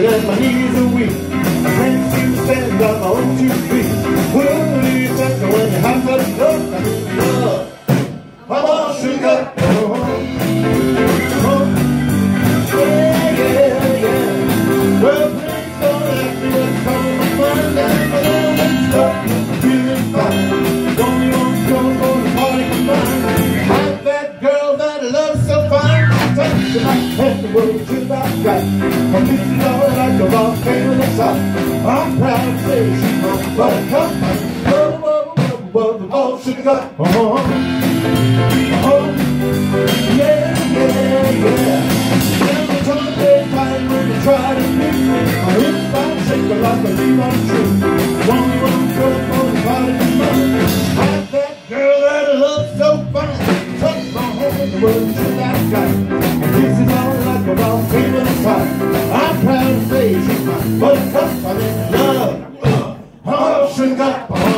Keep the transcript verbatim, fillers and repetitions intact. get up my knees a week. I can't seem to stand on my own two feet. Well, you take me when you have to love. Love, I'm all sugar. Oh, oh, yeah, yeah, yeah. Well, please don't let me come to find out. I don't let you stop. I'm feeling fine. Don't you want to come for the party tonight? Have that girl that I love so fine. Touch the night and the world to my right. But this is all like a volcano that's hot. I'm proud to say she's my buttercup. Whoa, whoa, whoa, whoa, whoa, all sugar. Oh, oh, oh, yeah, yeah, yeah. Now the time they fight when they try to pick me. My hips might shake a lot, but leave on true. One run, go for the body of mine. Have that girl that I love so funny. Touch my hand in the world till that guy. This is all like a volcano that's hot. But it's up, I mean, love, love, oh, sugar, oh.